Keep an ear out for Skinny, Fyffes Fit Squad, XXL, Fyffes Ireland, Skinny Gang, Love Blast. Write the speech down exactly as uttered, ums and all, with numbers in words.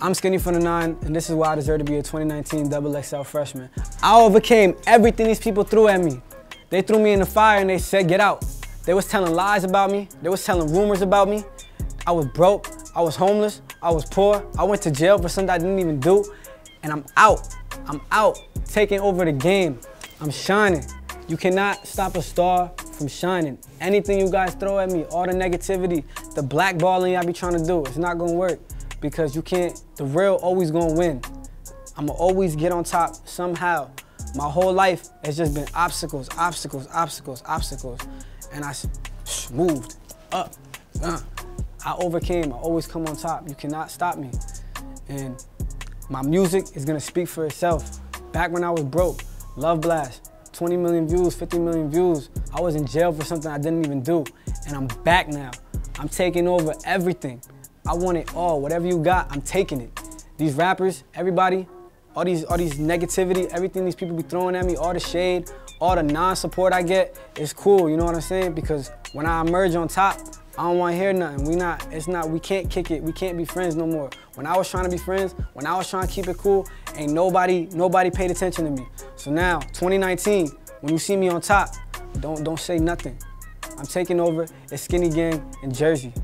I'm Skinny from the nine, and this is why I deserve to be a twenty nineteen double X L freshman. I overcame everything these people threw at me. They threw me in the fire and they said, get out. They was telling lies about me. They was telling rumors about me. I was broke, I was homeless, I was poor. I went to jail for something I didn't even do. And I'm out, I'm out, taking over the game. I'm shining. You cannot stop a star from shining. Anything you guys throw at me, all the negativity, the blackballing I be trying to do, it's not gonna work. Because you can't, the real always gonna win. I'ma always get on top somehow. My whole life has just been obstacles, obstacles, obstacles, obstacles. And I moved up, uh, I overcame, I always come on top. You cannot stop me. And my music is gonna speak for itself. Back when I was broke, Love Blast, twenty million views, fifty million views. I was in jail for something I didn't even do. And I'm back now. I'm taking over everything. I want it all, whatever you got, I'm taking it. These rappers, everybody, all these, all these negativity, everything these people be throwing at me, all the shade, all the non-support I get, it's cool, you know what I'm saying? Because when I emerge on top, I don't want to hear nothing. We not, it's not, we can't kick it, we can't be friends no more. When I was trying to be friends, when I was trying to keep it cool, ain't nobody, nobody paid attention to me. So now, twenty nineteen, when you see me on top, don't, don't say nothing. I'm taking over, it's Skinny Gang in Jersey.